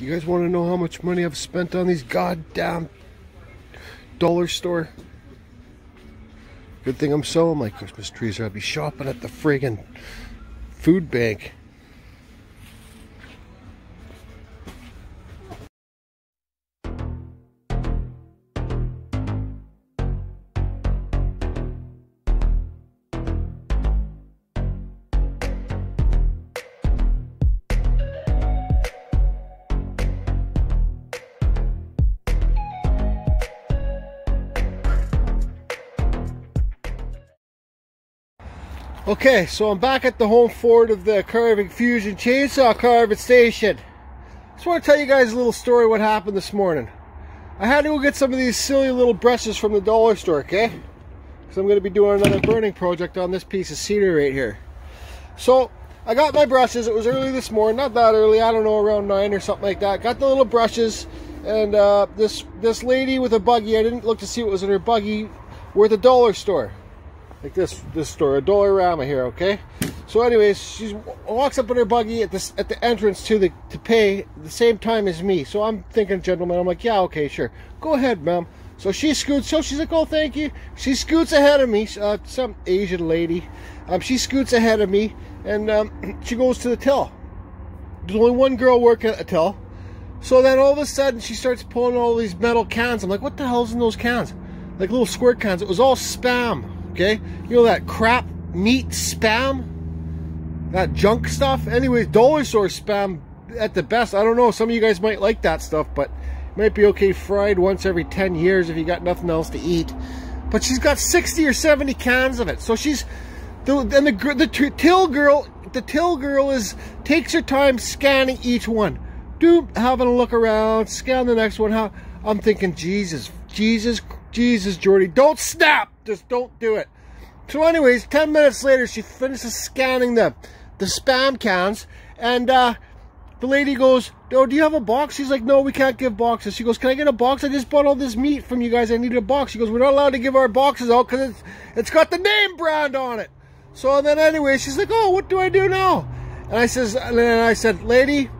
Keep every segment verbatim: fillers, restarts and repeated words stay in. You guys want to know how much money I've spent on these goddamn dollar store? Good thing I'm selling my Christmas trees or I'd be shopping at the friggin' food bank. Okay, so I'm back at the home fort of the Carving Fusion Chainsaw Carving Station. Just want to tell you guys a little story what happened this morning. I had to go get some of these silly little brushes from the dollar store, okay? Because I'm going to be doing another burning project on this piece of cedar right here. So, I got my brushes. It was early this morning. Not that early. I don't know, around nine or something like that. Got the little brushes. And uh, this, this lady with a buggy, I didn't look to see what was in her buggy, were at the dollar store. Like this, this store, a Dollarama here, okay? So anyways, she walks up in her buggy at this at the entrance to the to pay the same time as me. So I'm thinking, gentlemen, I'm like, yeah, okay, sure. Go ahead, ma'am. So she scoots, so she's like, oh, thank you. She scoots ahead of me, uh, some Asian lady. Um, she scoots ahead of me, and um, she goes to the till. There's only one girl working at the till. So then all of a sudden, she starts pulling all these metal cans. I'm like, what the hell's in those cans? Like little squirt cans. It was all spam. Okay, you know that crap meat spam, that junk stuff. Anyways, dollar store spam at the best. I don't know, some of you guys might like that stuff, but it might be okay fried once every ten years if you got nothing else to eat. But she's got sixty or seventy cans of it. So she's, and the, the, the till girl, the till girl is takes her time scanning each one, do having a look around, scan the next one. How I'm thinking, Jesus, Jesus. Jesus, Jordy, don't snap! Just don't do it. So anyways, ten minutes later, she finishes scanning the, the spam cans, and uh, the lady goes, oh, do you have a box? She's like, no, we can't give boxes. She goes, can I get a box? I just bought all this meat from you guys. I needed a box. She goes, we're not allowed to give our boxes out because it's, it's got the name brand on it. So then anyway, she's like, oh, what do I do now? And I says, and then I said, lady,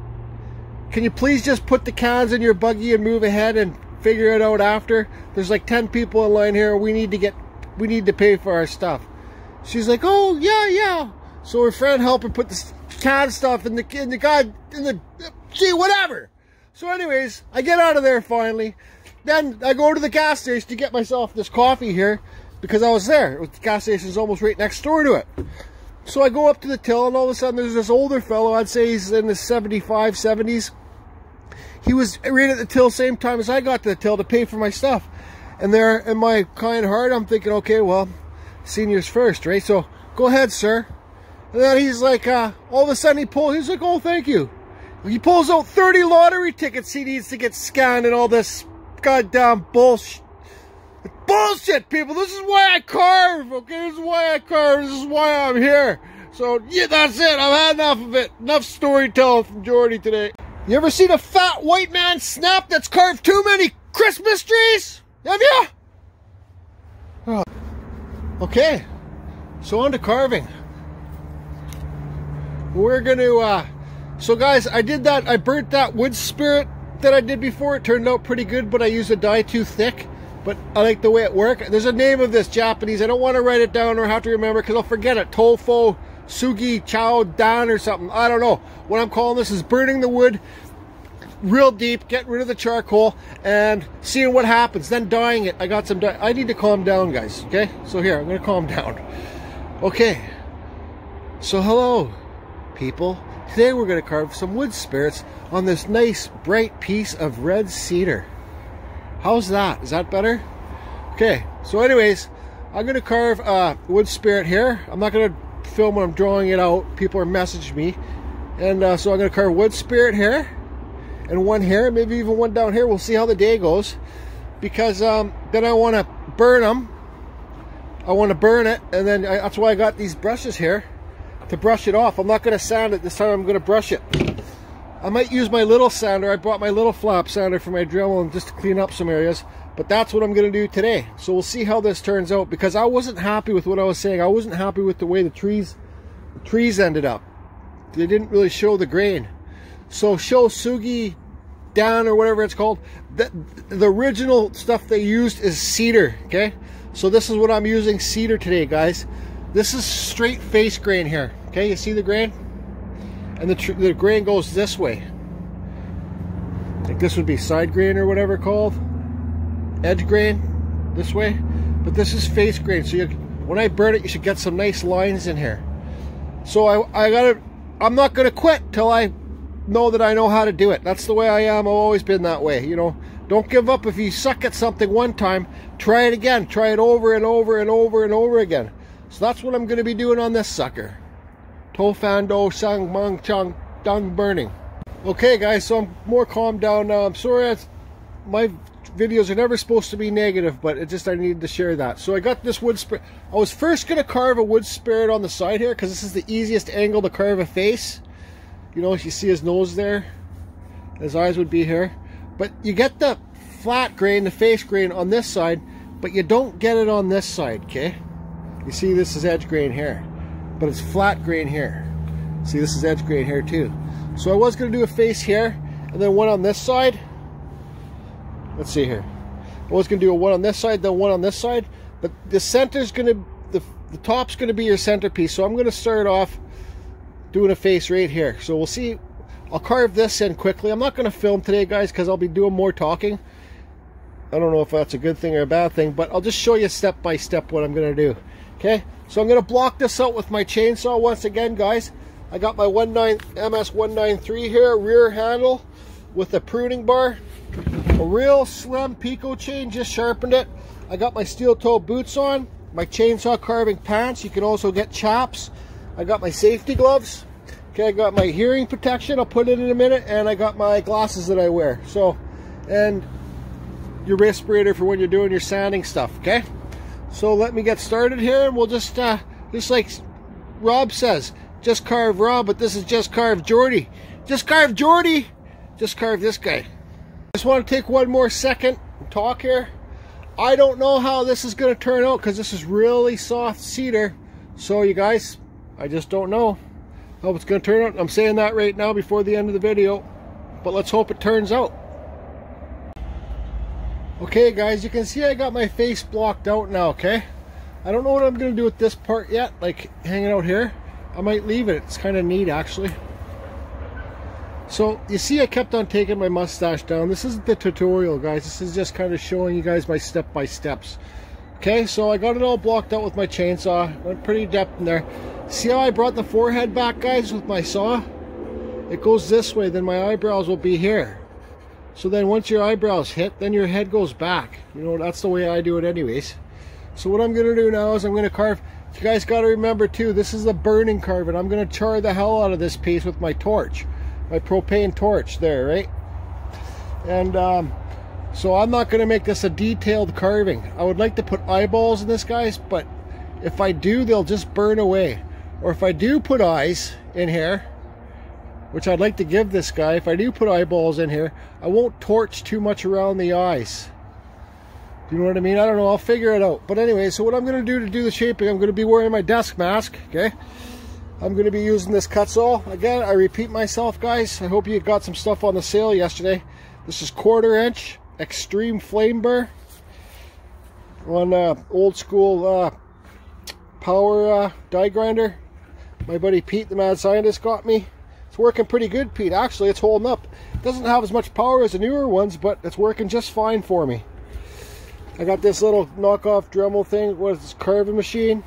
can you please just put the cans in your buggy and move ahead and figure it out after? There's like ten people in line here. We need to get, we need to pay for our stuff. She's like, oh, yeah, yeah. So her friend helped her put the canned stuff in the, in the god, in the, gee, whatever. So anyways, I get out of there finally. Then I go to the gas station to get myself this coffee here because I was there. The gas station's almost right next door to it. So I go up to the till and all of a sudden there's this older fellow. I'd say he's in his seventy-five, seventies. He was right at the till same time as I got to the till to pay for my stuff. And there, in my kind heart, I'm thinking, okay, well, seniors first, right? So, go ahead, sir. And then he's like, uh, all of a sudden he pulls, he's like, oh, thank you. He pulls out thirty lottery tickets he needs to get scanned and all this goddamn bullshit. Bullshit, people! This is why I carve, okay? This is why I carve. This is why I'm here. So, yeah, that's it. I've had enough of it. Enough storytelling from Jordy today. You ever seen a fat white man snap that's carved too many Christmas trees? Have ya? Oh. Okay, so on to carving. We're gonna, uh, so guys, I did that, I burnt that wood spirit that I did before. It turned out pretty good, but I used a dye too thick. But I like the way it worked. There's a name of this Japanese. I don't want to write it down or have to remember because I'll forget it. Tofo Sugi Chow Dan or something. I don't know. What I'm calling this is burning the wood real deep, getting rid of the charcoal, and seeing what happens. Then dyeing it. I got some dye. I need to calm down, guys. Okay? So here, I'm going to calm down. Okay. So hello, people. Today we're going to carve some wood spirits on this nice, bright piece of red cedar. How's that? Is that better? Okay. So anyways, I'm going to carve a uh, wood spirit here. I'm not going to film when I'm drawing it out. People are messaging me, and uh, so I'm gonna carve wood spirit here and one here, maybe even one down here. We'll see how the day goes, because um, then I want to burn them. I want to burn it, and then I, that's why I got these brushes here to brush it off. I'm not gonna sand it this time. I'm gonna brush it. I might use my little sander. I bought my little flop sander for my Dremel and just to clean up some areas. But that's what I'm going to do today. So we'll see how this turns out, because I wasn't happy with what I was saying. I wasn't happy with the way the trees the trees ended up. They didn't really show the grain. So Shou Sugi down or whatever it's called. The, the original stuff they used is cedar, okay? So this is what I'm using, cedar today, guys. This is straight face grain here, okay? You see the grain? And the, tr the grain goes this way. Like this would be side grain or whatever called. Edge grain, this way. But this is face grain, so you, when I burn it, you should get some nice lines in here. So I, I gotta, I'm not gonna quit till I know that I know how to do it. That's the way I am. I've always been that way, you know. Don't give up. If you suck at something one time, try it again. Try it over and over and over and over again. So that's what I'm going to be doing on this sucker. To fan do sang mong chung dung burning. Okay, guys, so I'm more calmed down now. I'm sorry, I, my videos are never supposed to be negative, but it just, I needed to share that. So I got this wood spirit. I was first going to carve a wood spirit on the side here because this is the easiest angle to carve a face. You know, if you see his nose there, his eyes would be here. But you get the flat grain, the face grain on this side, but you don't get it on this side, okay? You see this is edge grain here, but it's flat grain here. See, this is edge grain here too. So I was gonna do a face here, and then one on this side. Let's see here. I was gonna do a one on this side, then one on this side, but the center's gonna, the, the top's gonna be your centerpiece, so I'm gonna start off doing a face right here. So we'll see. I'll carve this in quickly. I'm not going to film today, guys, because I'll be doing more talking. I don't know if that's a good thing or a bad thing, but I'll just show you step by step what I'm going to do. Okay, so I'm going to block this out with my chainsaw once again, guys. I got my M S one ninety-three here, rear handle with a pruning bar. A real slim picot chain, just sharpened it. I got my steel toe boots on, my chainsaw carving pants. You can also get chaps. I got my safety gloves. Okay, I got my hearing protection, I'll put it in a minute, and I got my glasses that I wear. So, and your respirator for when you're doing your sanding stuff, okay? So let me get started here, and we'll just, uh, just like Rob says, just carve Rob, but this is just carve Jordy. Just carve Jordy! Just carve this guy. Just want to take one more second and talk here. I don't know how this is going to turn out, because this is really soft cedar. So you guys, I just don't know how it's going to turn out. I'm saying that right now before the end of the video, but let's hope it turns out. Okay, guys, you can see I got my face blocked out now, okay? I don't know what I'm going to do with this part yet, like hanging out here. I might leave it. It's kind of neat, actually. So, you see I kept on taking my mustache down. This isn't the tutorial, guys. This is just kind of showing you guys my step-by-steps. Okay, so I got it all blocked out with my chainsaw. Went pretty depth in there. See how I brought the forehead back, guys, with my saw? It goes this way, then my eyebrows will be here. So then once your eyebrows hit, then your head goes back. You know, that's the way I do it anyways. So what I'm going to do now is I'm going to carve. You guys got to remember too, this is a burning carving. I'm going to char the hell out of this piece with my torch. My propane torch there, right? And um, so I'm not going to make this a detailed carving. I would like to put eyeballs in this, guys, but if I do, they'll just burn away. Or if I do put eyes in here, which I'd like to give this guy, if I do put eyeballs in here, I won't torch too much around the eyes. Do you know what I mean? I don't know, I'll figure it out. But anyway, so what I'm gonna do to do the shaping, I'm gonna be wearing my desk mask, okay? I'm gonna be using this Kutzall. Again, I repeat myself, guys. I hope you got some stuff on the sale yesterday. This is quarter inch, extreme flame burr. On uh, old school uh, power uh, die grinder. My buddy Pete, the mad scientist, got me. It's working pretty good, Pete. Actually, it's holding up. It doesn't have as much power as the newer ones, but it's working just fine for me. I got this little knockoff Dremel thing. What is this? Carving machine.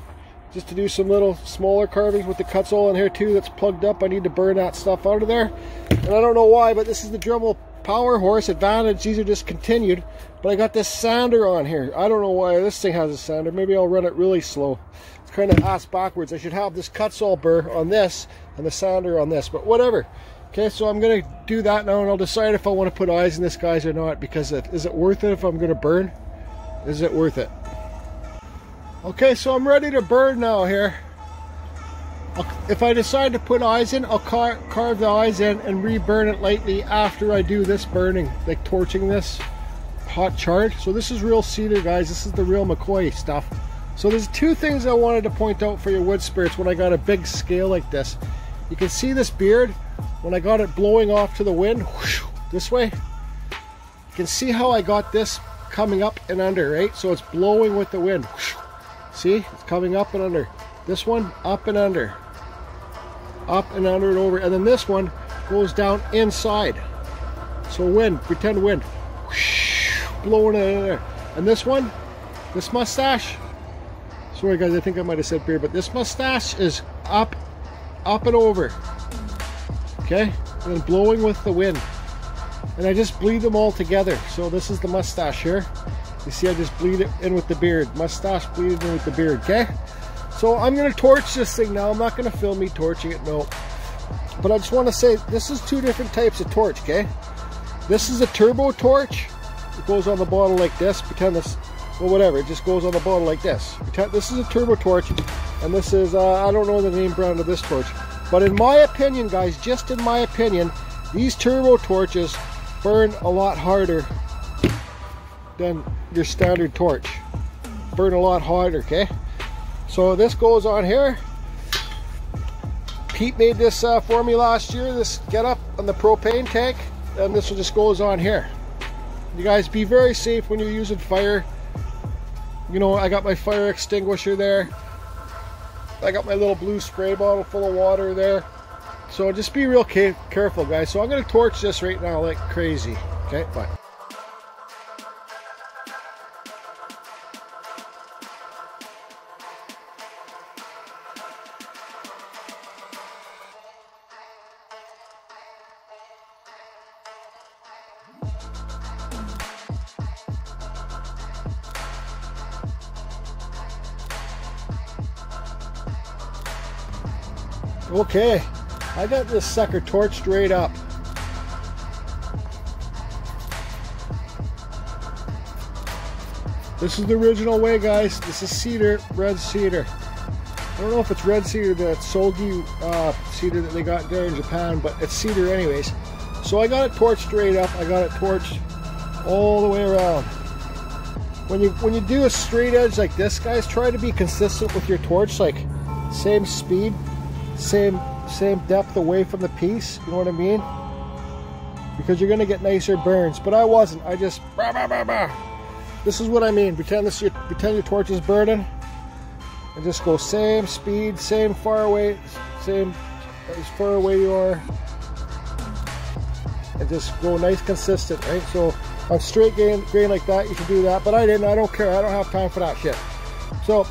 Just to do some little smaller carvings with the Kutzall in here, too. That's plugged up. I need to burn that stuff out of there. And I don't know why, but this is the Dremel Power Horse Advantage. These are just continued. But I got this sander on here. I don't know why this thing has a sander. Maybe I'll run it really slow. Kind of ass backwards. I should have this Kutzall burr on this and the sander on this, but whatever. Okay, so I'm going to do that now, and I'll decide if I want to put eyes in this, guys, or not, because it, is it worth it if I'm going to burn? Is it worth it? Okay, so I'm ready to burn now here. I'll, if I decide to put eyes in, I'll car carve the eyes in and reburn it lightly after I do this burning, like torching this hot charred. So this is real cedar, guys. This is the real McCoy stuff. So there's two things I wanted to point out for your wood spirits when I got a big scale like this. You can see this beard, when I got it blowing off to the wind, whoosh, this way, You can see how I got this coming up and under, right? So it's blowing with the wind. See, it's coming up and under. This one, up and under. Up and under and over. And then this one goes down inside. So wind, pretend wind. Blowing it in there. And this one, this mustache. Sorry guys, I think I might have said beard, but this mustache is up, up and over. Okay, and then blowing with the wind. And I just bleed them all together. So this is the mustache here. You see, I just bleed it in with the beard. Mustache bleeded in with the beard, okay? So I'm gonna torch this thing now. I'm not gonna film me torching it, no. But I just wanna say, this is two different types of torch, okay? This is a turbo torch. It goes on the bottle like this. Pretend this, well, whatever, it just goes on the bottle like this. Pretend this is a turbo torch, and this is, uh, I don't know the name brand of this torch. But in my opinion, guys, just in my opinion, these turbo torches burn a lot harder than your standard torch. Burn a lot harder, okay? So this goes on here. Pete made this uh, for me last year, this get up on the propane tank, and this one just goes on here. You guys be very safe when you're using fire. You know, I got my fire extinguisher there. I got my little blue spray bottle full of water there. So just be real careful, guys. So I'm gonna torch this right now like crazy. Okay, bye. Okay, I got this sucker torched right up. This is the original way, guys. This is cedar, red cedar. I don't know if it's red cedar, that Sogi uh, cedar that they got there in Japan, but it's cedar anyways. So I got it torched straight up. I got it torched all the way around. When you when you do a straight edge like this, guys, try to be consistent with your torch, like same speed, same same depth away from the piece, you know what I mean? Because you're gonna get nicer burns. But I wasn't. I just bah, bah, bah, bah. This is what I mean. Pretend this your pretend your torch is burning, and just go same speed, same far away, same as far away you are, and just go nice consistent, right? So on straight grain, grain like that, you can do that. But I didn't. I don't care. I don't have time for that shit. So.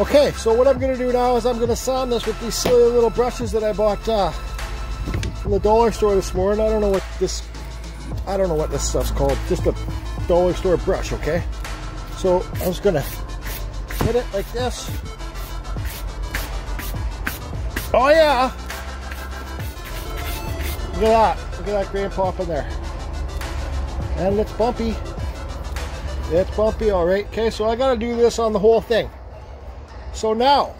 Okay, so what I'm going to do now is I'm going to sand this with these silly little brushes that I bought uh, from the dollar store this morning. I don't know what this, I don't know what this stuff's called. Just a dollar store brush, okay? So I'm just going to hit it like this. Oh yeah! Look at that. Look at that grain pop in there. And it's bumpy. It's bumpy, all right. Okay, so I got to do this on the whole thing. So now,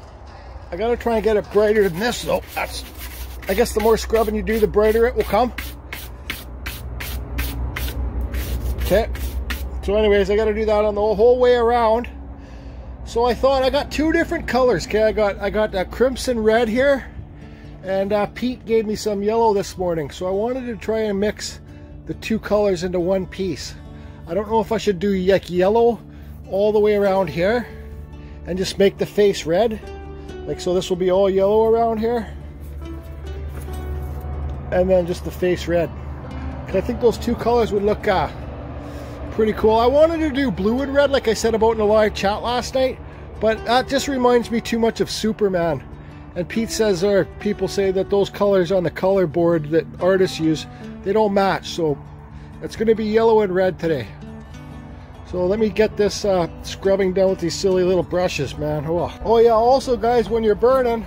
I gotta try and get it brighter than this though. That's, I guess the more scrubbing you do, the brighter it will come. Okay, so anyways, I gotta do that on the whole way around. So I thought, I got two different colors, okay? I got I got a crimson red here, and uh, Pete gave me some yellow this morning. So I wanted to try and mix the two colors into one piece. I don't know if I should do like yellow all the way around here, and just make the face red, like so this will be all yellow around here, and then just the face red. I think those two colors would look uh, pretty cool. I wanted to do blue and red like I said about in the live chat last night, but that just reminds me too much of Superman. And Pete says, or people say that those colors on the color board that artists use, they don't match. So it's gonna be yellow and red today. So let me get this uh, scrubbing down with these silly little brushes, man. Oh. Oh yeah, also guys, when you're burning,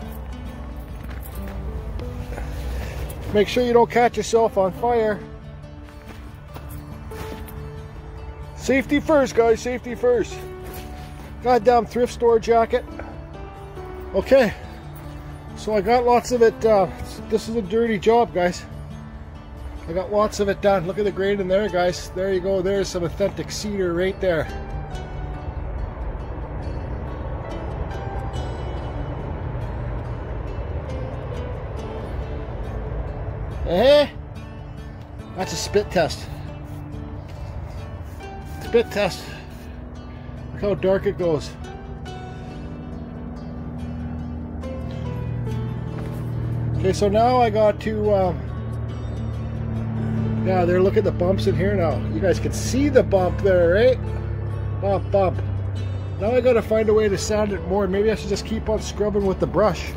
make sure you don't catch yourself on fire. Safety first, guys, safety first. Goddamn thrift store jacket. Okay, so I got lots of it, uh, this is a dirty job, guys. I got lots of it done. Look at the grain in there, guys. There you go. There's some authentic cedar right there. Eh? That's a spit test. spit test. Look how dark it goes. Okay, so now I got to, um, now they're looking at the bumps in here now. You guys can see the bump there, right? Bump, bump. Now I gotta find a way to sand it more. Maybe I should just keep on scrubbing with the brush.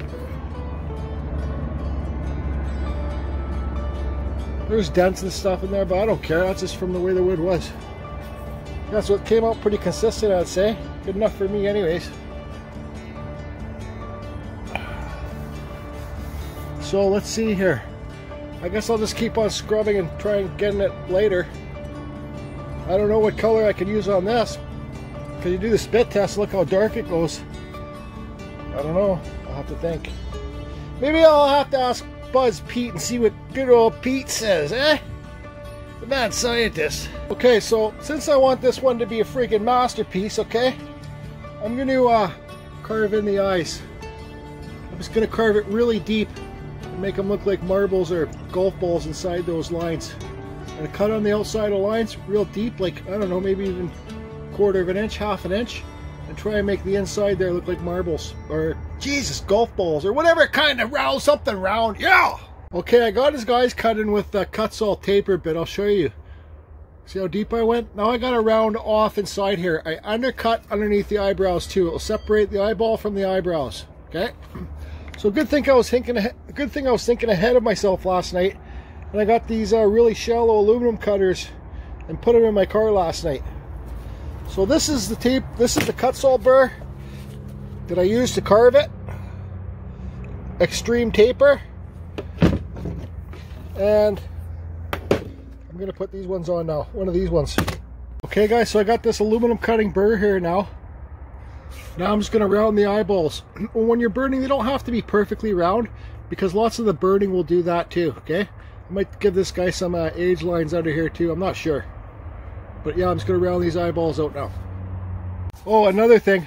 There's dents and stuff in there, but I don't care. That's just from the way the wood was. Yeah, so it came out pretty consistent, I'd say. Good enough for me anyways. So let's see here. I guess I'll just keep on scrubbing and try and get it later. I don't know what color I can use on this. Because you do the spit test, look how dark it goes. I don't know. I'll have to think. Maybe I'll have to ask Buzz Pete and see what good old Pete says, eh? The mad scientist. Okay, so since I want this one to be a freaking masterpiece, okay, I'm going to uh, carve in the eyes. I'm just going to carve it really deep and make them look like marbles or golf balls inside those lines. I'm going to cut on the outside of lines real deep, like, I don't know, maybe even a quarter of an inch, half an inch, and try and make the inside there look like marbles or Jesus, golf balls or whatever kind of round, something round. Yeah! Okay, I got his guys cut in with the Kutzall taper bit. I'll show you. See how deep I went? Now I got a round off inside here. I undercut underneath the eyebrows too. It'll separate the eyeball from the eyebrows. Okay? So good thing I was thinking ahead, good thing I was thinking ahead of myself last night. And I got these uh, really shallow aluminum cutters and put them in my car last night. So this is the tape, this is the Kutzall burr that I used to carve it. Extreme taper. And I'm gonna put these ones on now, one of these ones. Okay guys, so I got this aluminum cutting burr here now. Now I'm just gonna round the eyeballs. When you're burning, they don't have to be perfectly round because lots of the burning will do that too, okay? I might give this guy some uh, age lines under here too, I'm not sure. But yeah, I'm just gonna round these eyeballs out now. Oh, another thing.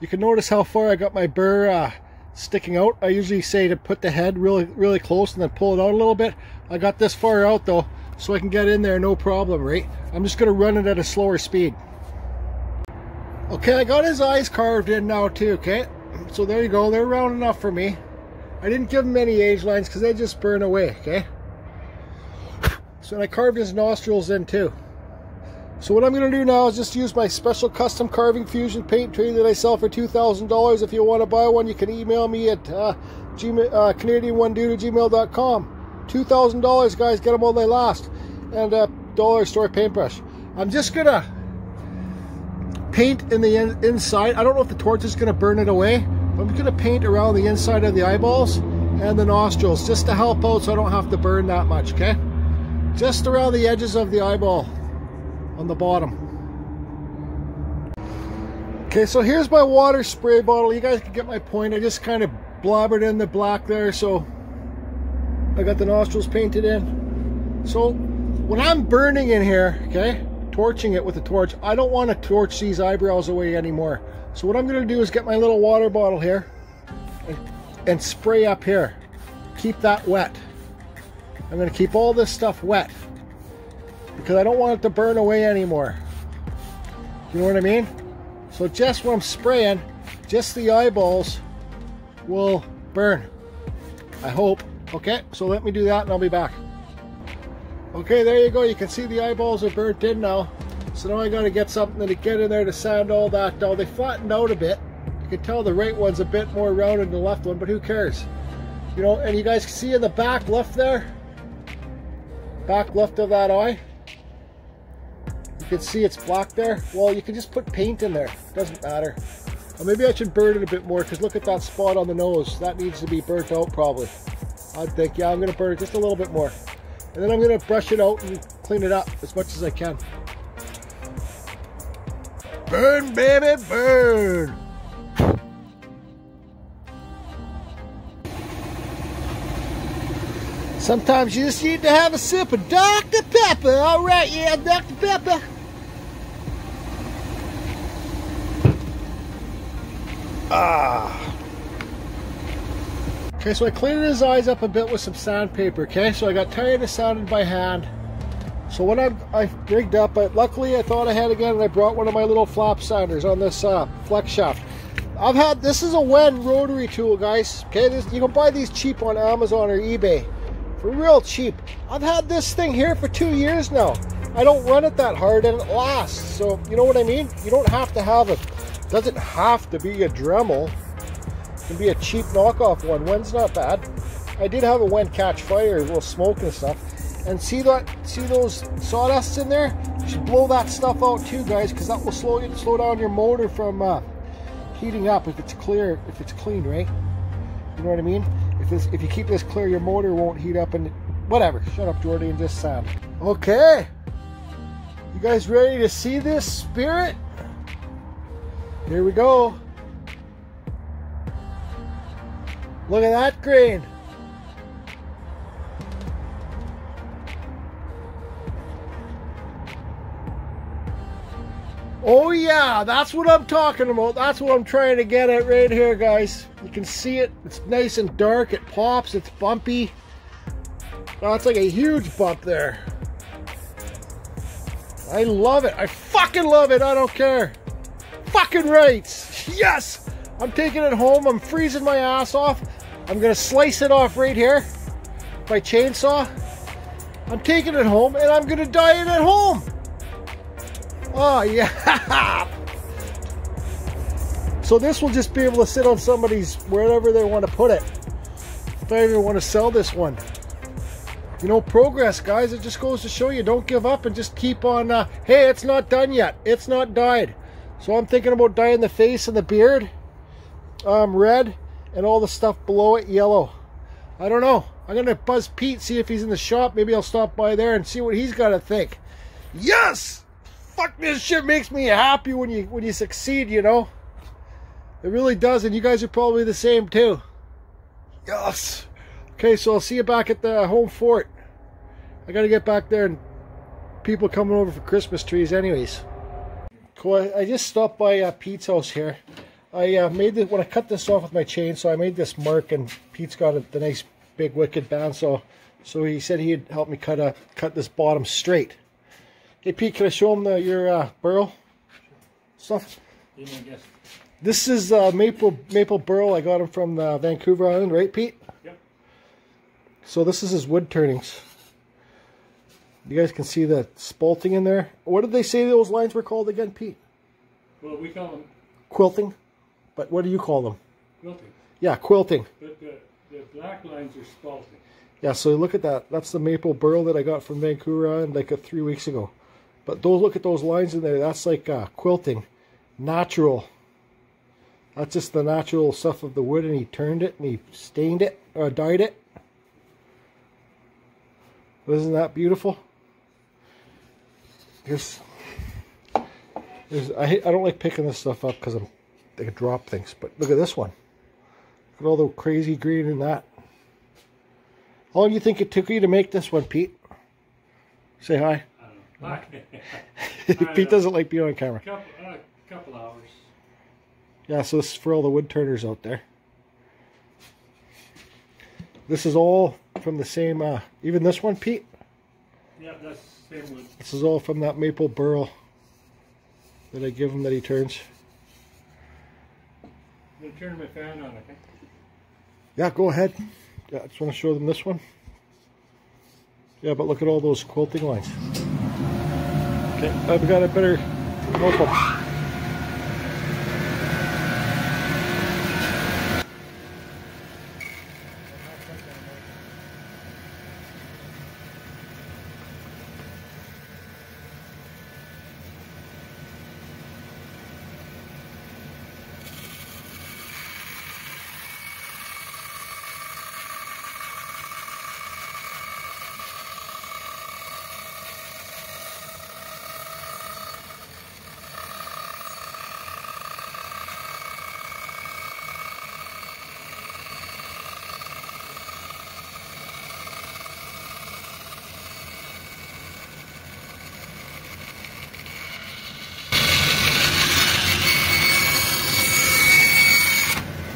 You can notice how far I got my burr uh, sticking out. I usually say to put the head really, really close and then pull it out a little bit. I got this far out though, so I can get in there no problem, right? I'm just gonna run it at a slower speed. Okay, I got his eyes carved in now too, okay? So there you go, they're round enough for me. I didn't give him any age lines because they just burn away, okay? So I carved his nostrils in too. So what I'm going to do now is just use my special custom carving fusion paint tray that I sell for two thousand dollars. If you want to buy one, you can email me at uh, uh, Canadian one dude at gmail dot com. two thousand dollars, guys. Get them while they last. And a dollar store paintbrush. I'm just going to paint in the in inside. I don't know if the torch is going to burn it away. I'm going to paint around the inside of the eyeballs and the nostrils just to help out so I don't have to burn that much, okay? Just around the edges of the eyeball. On the bottom. Okay, so here's my water spray bottle. You guys can get my point. I just kind of blobbered in the black there, so I got the nostrils painted in. So when I'm burning in here, okay, torching it with a torch, I don't want to torch these eyebrows away anymore. So what I'm going to do is get my little water bottle here and, and spray up here. Keep that wet. I'm going to keep all this stuff wet. Because I don't want it to burn away anymore. You know what I mean? So just when I'm spraying, just the eyeballs will burn. I hope. Okay, so let me do that and I'll be back. Okay, there you go. You can see the eyeballs are burnt in now. So now I got to get something to get in there to sand all that down. They flattened out a bit. You can tell the right one's a bit more rounded than the left one, but who cares? You know, and you guys can see in the back left there, back left of that eye, you can see it's black there. Well, you can just put paint in there. Doesn't matter. Or maybe I should burn it a bit more because look at that spot on the nose. That needs to be burnt out probably. I'd think, yeah, I'm going to burn it just a little bit more. And then I'm going to brush it out and clean it up as much as I can. Burn, baby, burn! Sometimes you just need to have a sip of Doctor Pepper. All right, yeah, Doctor Pepper. Ah. Okay, so I cleaned his eyes up a bit with some sandpaper, okay? So I got tired of sanding by hand. So when I'm, I've rigged up, but luckily I thought I had again, and I brought one of my little flop sounders on this uh, flex shaft. I've had, this is a W E N rotary tool, guys. Okay, this, you can buy these cheap on Amazon or eBay for real cheap. I've had this thing here for two years now. I don't run it that hard and it lasts. So you know what I mean? You don't have to have it. It doesn't have to be a Dremel. It can be a cheap knockoff one. W E N's not bad. I did have a W E N catch fire, a little smoke and stuff. And see that? See those sawdusts in there? You should blow that stuff out too, guys, because that will slow you slow down your motor from uh, heating up if it's clear, if it's clean, right? You know what I mean? If this, if you keep this clear, your motor won't heat up and whatever. Shut up, Jordy, and just sand. Okay, you guys ready to see this spirit? Here we go. Look at that grain. Oh yeah, that's what I'm talking about. That's what I'm trying to get at right here, guys. You can see it. It's nice and dark. It pops. It's bumpy. Oh, it's like a huge bump there. I love it. I fucking love it. I don't care. Fucking rights. Yes! I'm taking it home. I'm freezing my ass off. I'm going to slice it off right here by chainsaw. I'm taking it home and I'm going to dye it at home. Oh yeah! So this will just be able to sit on somebody's, wherever they want to put it. If I even want to sell this one. You know, progress, guys. It just goes to show you, don't give up and just keep on, uh, hey, it's not done yet. It's not dyed. So I'm thinking about dyeing the face and the beard, um, red, and all the stuff below it, yellow. I don't know. I'm going to buzz Pete, see if he's in the shop. Maybe I'll stop by there and see what he's got to think. Yes! Fuck, this shit makes me happy when you when you succeed, you know. It really does, and you guys are probably the same too. Yes. Okay, so I'll see you back at the home fort. I gotta get back there, and people coming over for Christmas trees anyways. Cool. I just stopped by uh, Pete's house here. I uh, made this, when I cut this off with my chain, so I made this mark, and Pete's got a, the nice big wicked bandsaw. So he said he'd help me cut a cut this bottom straight. Hey Pete, can I show him the, your uh, burl stuff? Sure. This is uh, maple maple burl. I got him from uh, Vancouver Island, right, Pete? Yep. So this is his wood turnings. You guys can see the spalting in there. What did they say those lines were called again, Pete? Well, we call them quilting, but what do you call them? Quilting. Yeah, quilting. But the, the black lines are spalting. Yeah, so look at that. That's the maple burl that I got from Vancouver Island like uh, three weeks ago. But those, look at those lines in there. That's like uh, quilting, natural. That's just the natural stuff of the wood, and he turned it and he stained it or dyed it. Isn't that beautiful? There's, there's, I hate, I don't like picking this stuff up because I'm they could drop things. But look at this one. Look at all the crazy green in that. How long do you think it took you to make this one, Pete? Say hi. Pete doesn't like being on camera. A couple, uh, couple hours. Yeah, so this is for all the wood turners out there. This is all from the same, uh, even this one, Pete? Yeah, that's the same wood. This is all from that maple burl that I give him that he turns. I'm going to turn my fan on, okay? Yeah, go ahead. Yeah, I just want to show them this one. Yeah, but look at all those quilting lines. Okay, I've got a better notebook.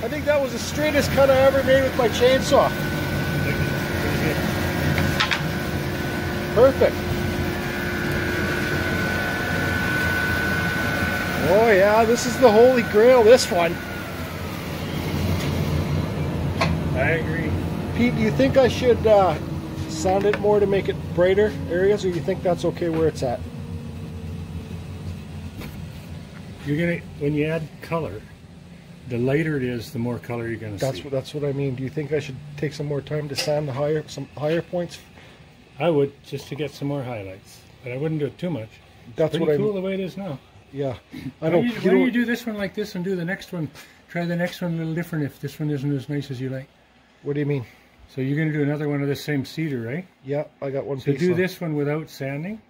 I think that was the straightest cut I ever made with my chainsaw. Perfect. Oh yeah, this is the holy grail, this one. I agree. Pete, do you think I should uh, sound it more to make it brighter areas, or do you think that's okay where it's at? You're gonna, when you add color, the lighter it is, the more color you're gonna that's see. What, that's what I mean. Do you think I should take some more time to sand the higher, some higher points? I would, just to get some more highlights, but I wouldn't do it too much. It's that's pretty what cool I mean. The way it is now. Yeah, I don't. Why do you, why do you do this one like this and do the next one? Try the next one a little different if this one isn't as nice as you like. What do you mean? So you're gonna do another one of this same cedar, right? Yeah, I got one. So piece do on. This one without sanding.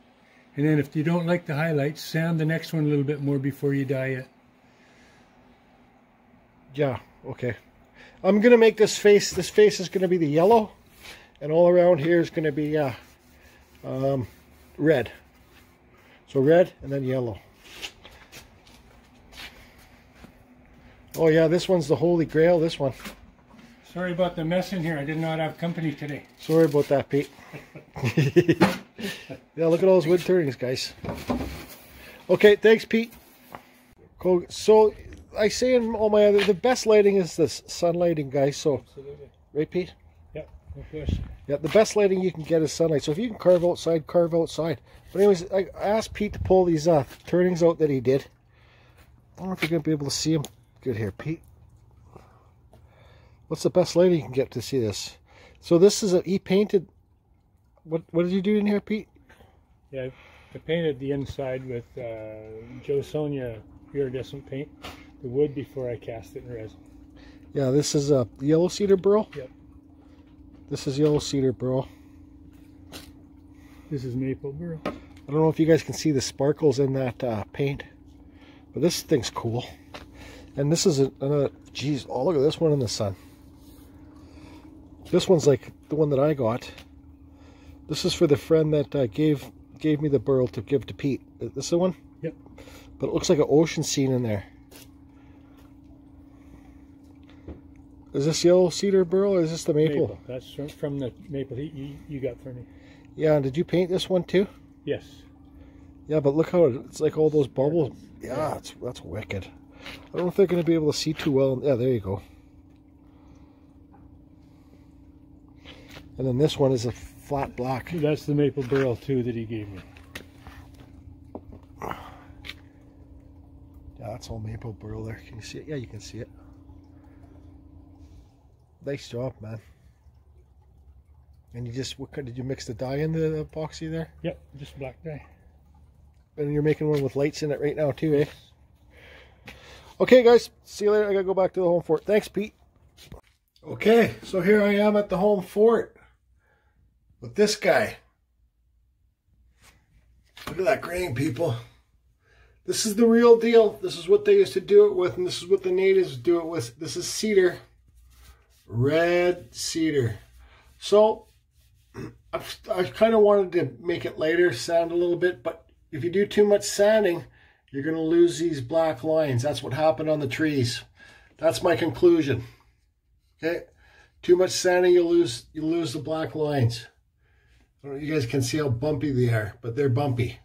And then if you don't like the highlights, sand the next one a little bit more before you dye it. Yeah, okay. I'm going to make this face, this face is going to be the yellow. And all around here is going to be uh, um, red. So red and then yellow. Oh yeah, this one's the holy grail, this one. Sorry about the mess in here. I did not have company today. Sorry about that, Pete. Yeah, look at all those wood turnings, guys. Okay, thanks, Pete. Cool. So I say in all my other, the best lighting is this sun lighting, guys. So, absolutely. Right, Pete? Yeah, of course. Yeah, the best lighting you can get is sunlight. So if you can carve outside, carve outside. But anyways, I asked Pete to pull these uh, turnings out that he did. I don't know if you're gonna be able to see them good here, Pete. What's the best lighting you can get to see this? So this is a he painted. What what did you do in here, Pete? Yeah, I painted the inside with uh, Joe Sonia iridescent paint, the wood before I cast it in resin. Yeah, this is a yellow cedar burl. Yep. This is yellow cedar burl. This is maple burl. I don't know if you guys can see the sparkles in that uh, paint, but this thing's cool. And this is another. Geez, oh look at this one in the sun. This one's like the one that I got. This is for the friend that uh, gave gave me the burl to give to Pete. Is this the one? Yep. But it looks like an ocean scene in there. Is this yellow cedar burl or is this the maple? Maple. That's from, from the maple that you, you got for me. Yeah, and did you paint this one too? Yes. Yeah, but look how it, it's like all those bubbles. Yeah, it's, that's wicked. I don't know if they're going to be able to see too well. Yeah, there you go. And then this one is a flat black. That's the maple burl too that he gave me. Yeah, that's all maple burl there. Can you see it? Yeah, you can see it. Nice job, man. And you just, what did you mix the dye in the epoxy there? Yep, just black dye. And you're making one with lights in it right now too, eh? Okay, guys, see you later. I gotta go back to the home fort. Thanks, Pete. Okay, so here I am at the home fort with this guy. Look at that grain, people. This is the real deal. This is what they used to do it with, and this is what the natives do it with. This is cedar, red cedar. So I've, I kind of wanted to make it lighter, sand a little bit, but if you do too much sanding, you're going to lose these black lines. That's what happened on the trees. That's my conclusion. Okay, too much sanding, you lose you lose the black lines. I don't know if you guys can see how bumpy they are, but they're bumpy.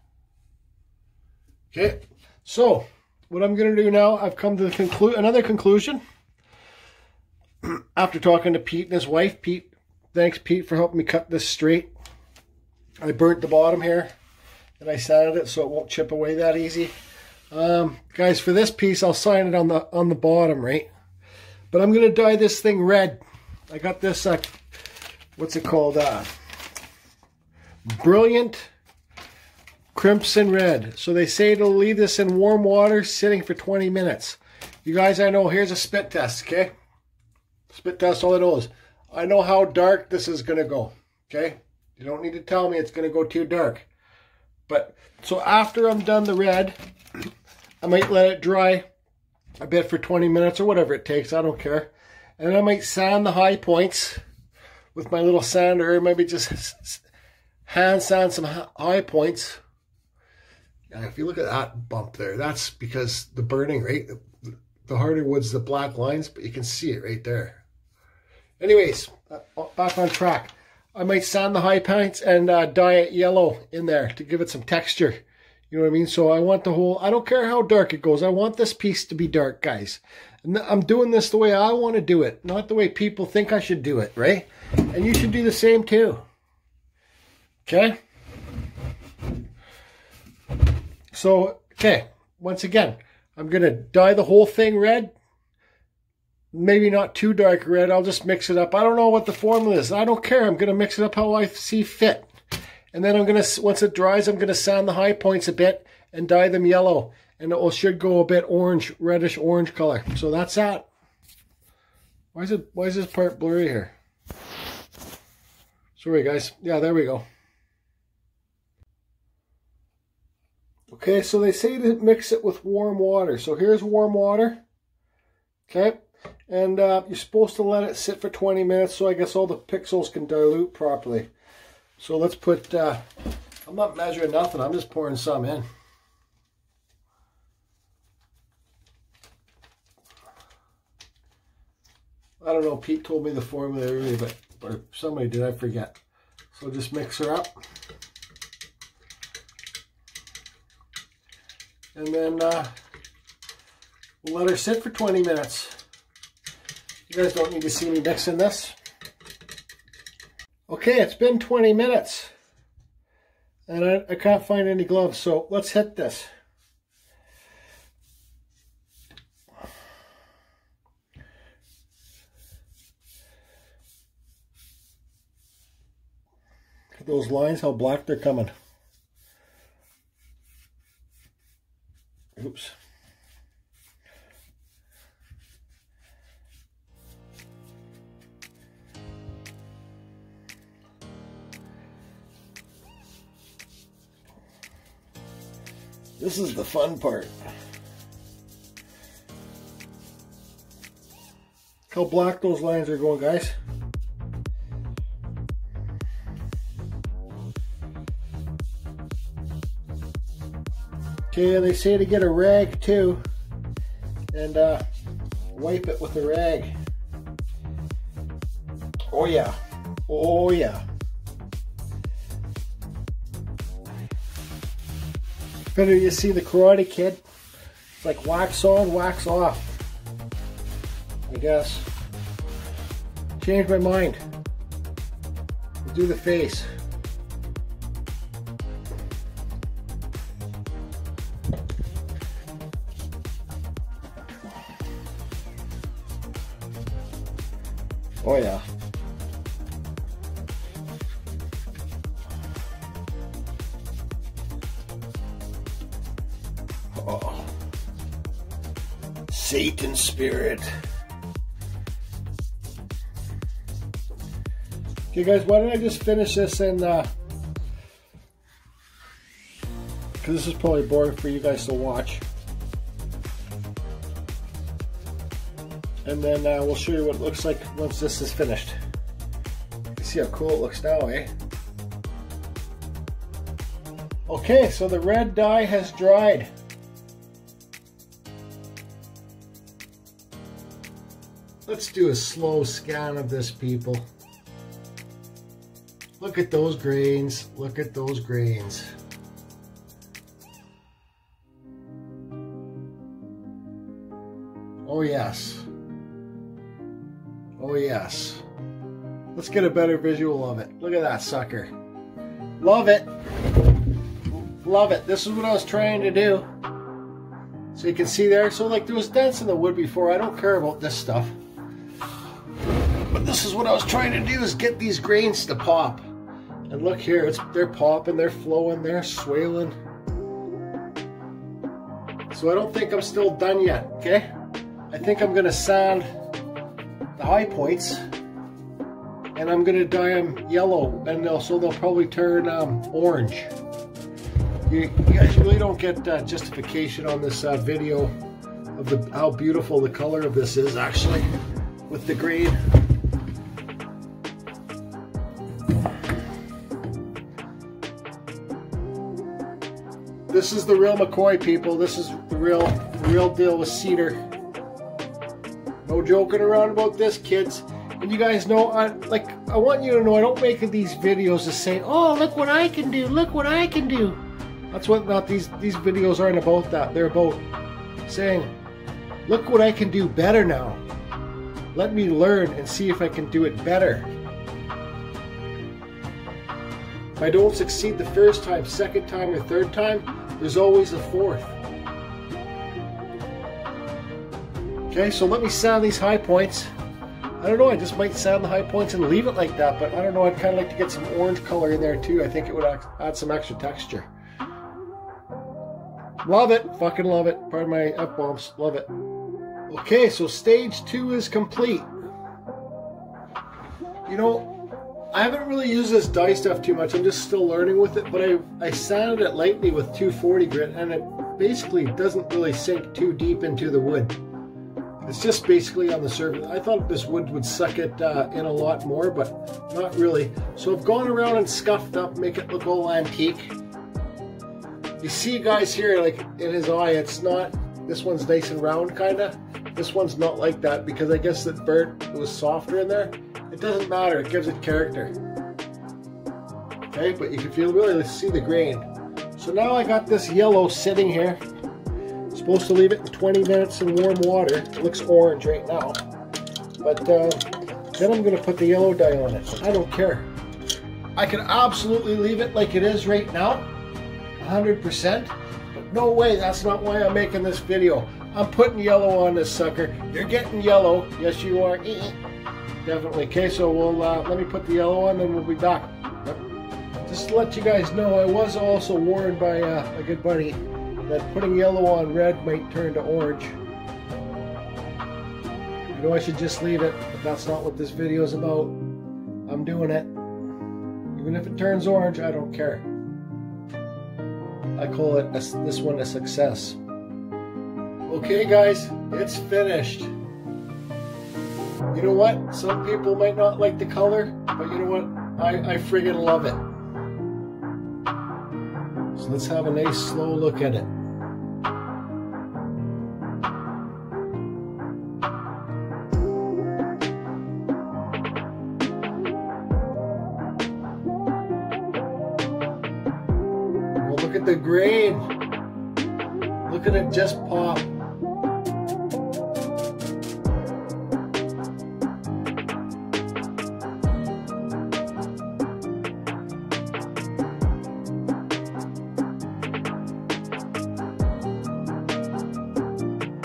Okay, so what I'm going to do now, I've come to the conclu- another conclusion. After talking to Pete and his wife, Pete, thanks Pete for helping me cut this straight. I burnt the bottom here, and I sanded it so it won't chip away that easy. Um, guys, for this piece, I'll sign it on the on the bottom, right? But I'm gonna dye this thing red. I got this, uh, what's it called? Uh, Brilliant Crimson Red. So they say to leave this in warm water, sitting for twenty minutes. You guys, I know, here's a spit test, okay? Spit test, all it knows. I know how dark this is gonna go, okay? You don't need to tell me it's gonna go too dark. But, so after I'm done the red, I might let it dry a bit for twenty minutes or whatever it takes, I don't care. And then I might sand the high points with my little sander, or maybe just hand sand some high points. And if you look at that bump there, that's because the burning, right? The harder wood's the black lines, but you can see it right there. Anyways, back on track. I might sand the high points and uh, dye it yellow in there to give it some texture. You know what I mean? So I want the whole, I don't care how dark it goes. I want this piece to be dark, guys. And I'm doing this the way I want to do it, not the way people think I should do it, right? And you should do the same too. Okay? So, okay, once again, I'm going to dye the whole thing red. Maybe not too dark red. I'll just mix it up. I don't know what the formula is. I don't care. I'm going to mix it up how I see fit. And then I'm going to, once it dries, I'm going to sand the high points a bit and dye them yellow. And it should go a bit orange, reddish orange color. So that's that. Why is it, why is this part blurry here? Sorry, guys. Yeah, there we go. Okay, so they say to mix it with warm water. So here's warm water. Okay. And uh, you're supposed to let it sit for twenty minutes, so I guess all the pixels can dilute properly. So let's put, uh, I'm not measuring nothing, I'm just pouring some in. I don't know, Pete told me the formula earlier, but or somebody did, I forget. So just mix her up. And then uh, we'll let her sit for twenty minutes. You guys don't need to see me mixing this. Okay, it's been twenty minutes. And I, I can't find any gloves, so let's hit this. Look at those lines, how black they're coming. Oops. This is the fun part. How black those lines are going, guys. Okay, they say to get a rag too, and uh, wipe it with a rag. Oh yeah, oh yeah. Better you see the Karate Kid. It's like wax on, wax off. I guess. Change my mind. We'll do the face. Oh yeah. Oh, Satan spirit. Okay, guys, why don't I just finish this and uh, because this is probably boring for you guys to watch, and then uh, we'll show you what it looks like once this is finished. You see how cool it looks now, eh? Okay, so the red dye has dried. Let's do a slow scan of this, people. Look at those grains. Look at those grains. Oh yes. Oh yes. Let's get a better visual of it. Look at that sucker. Love it. Love it. This is what I was trying to do. So you can see there. So like there was dents in the wood before. I don't care about this stuff. But this is what I was trying to do, is get these grains to pop. And look here, it's, they're popping, they're flowing, they're swaling. So I don't think I'm still done yet, okay? I think I'm gonna sand the high points and I'm gonna dye them yellow, and they'll, so they'll probably turn um, orange. You, you guys really don't get uh, justification on this uh, video of the, how beautiful the color of this is actually with the grain. This is the real McCoy, people. This is the real, the real deal with cedar. No joking around about this, kids. And you guys know, I like. I want you to know, I don't make these videos to say, "Oh, look what I can do! Look what I can do!" That's what not these these videos aren't about. That they're about saying, look what I can do better now. Let me learn and see if I can do it better. If I don't succeed the first time, second time, or third time, there's always a fourth. Okay, so let me sand these high points. I don't know, I just might sand the high points and leave it like that, but I don't know, I'd kind of like to get some orange color in there too. I think it would add some extra texture. Love it, fucking love it. Pardon my F-bombs, love it. Okay, so stage two is complete. You know, I haven't really used this die stuff too much. I'm just still learning with it, but I, I sanded it lightly with two forty grit, and it basically doesn't really sink too deep into the wood. It's just basically on the surface. I thought this wood would suck it uh, in a lot more, but not really. So I've gone around and scuffed up, make it look all antique. You see, guys, here, like in his eye, it's not, this one's nice and round, kind of. This one's not like that, because I guess that bird was softer in there. It doesn't matter, it gives it character. Okay, but you can feel really see the grain. So now I got this yellow sitting here. Supposed to leave it in twenty minutes in warm water. It looks orange right now, but uh, then I'm going to put the yellow dye on it. I don't care. I can absolutely leave it like it is right now, one hundred percent. But no way, that's not why I'm making this video. I'm putting yellow on this sucker. You're getting yellow. Yes, you are. Definitely. Okay, so we'll uh, let me put the yellow on, and we'll be back. Just to let you guys know, I was also warned by uh, a good buddy that putting yellow on red might turn to orange. I know I should just leave it, but that's not what this video is about. I'm doing it. Even if it turns orange, I don't care. I call it, a, this one, a success. Okay guys, it's finished. You know what? Some people might not like the color, but you know what? I, I friggin' love it. So let's have a nice slow look at it. Well, look at the grain. Look at it just pop.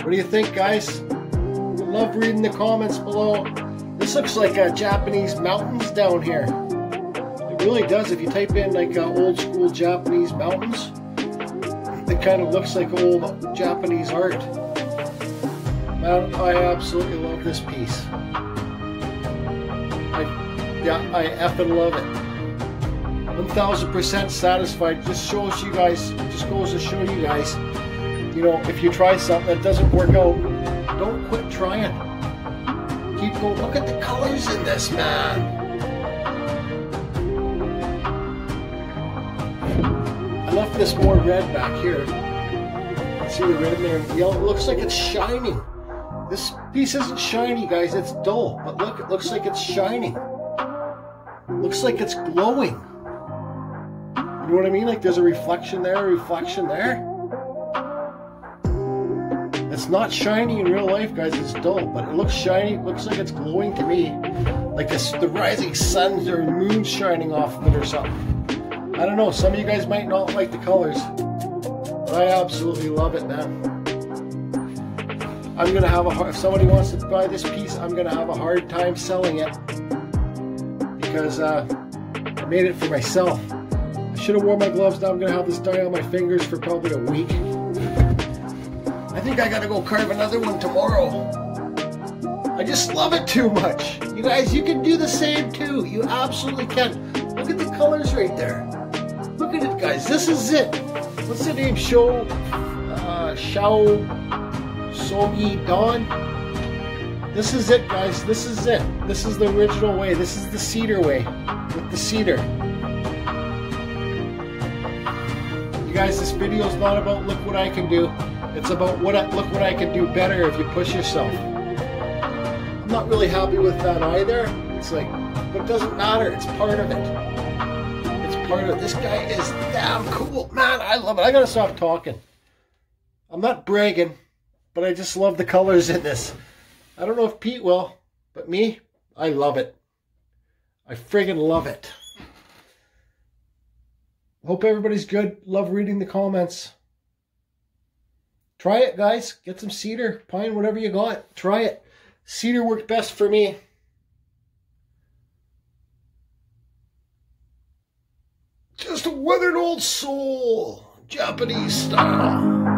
What do you think, guys? I love reading the comments below. This looks like uh, Japanese mountains down here. It really does. If you type in like uh, old school Japanese mountains, it kind of looks like old Japanese art. Man, I absolutely love this piece. I, yeah, I effing love it. one thousand percent satisfied. Just shows you guys, just goes to show you guys, you know, if you try something that doesn't work out, don't quit trying. Keep going. Look at the colors in this, man. I left this more red back here. See the red in there and yellow. It looks like it's shining. This piece isn't shiny, guys. It's dull. But look, it looks like it's shining. It looks like it's glowing. You know what I mean? Like there's a reflection there, a reflection there. It's not shiny in real life, guys, it's dull, but it looks shiny, it looks like it's glowing to me. Like it's the rising suns or moon shining off of it or something. I don't know, some of you guys might not like the colors, but I absolutely love it, man. I'm gonna have a hard, if somebody wants to buy this piece, I'm gonna have a hard time selling it. Because uh, I made it for myself. I should have worn my gloves, now I'm gonna have this dye on my fingers for probably a week. I think I gotta go carve another one tomorrow. I just love it too much. You guys, you can do the same too. You absolutely can. Look at the colors right there. Look at it, guys. This is it. What's the name? Shou uh, Shou Sugi Ban. This is it, guys. This is it. This is the original way. This is the cedar way with the cedar. You guys, this video is not about look what I can do. It's about what I, look what I can do better if you push yourself. I'm not really happy with that either. It's like, but it doesn't matter. It's part of it. It's part of it. This guy is damn cool. cool. Man, I love it. I gotta stop talking. I'm not bragging, but I just love the colors in this. I don't know if Pete will, but me, I love it. I friggin' love it. Hope everybody's good. Love reading the comments. Try it, guys. Get some cedar, pine, whatever you got. Try it. Cedar worked best for me. Just a weathered old soul, Japanese style.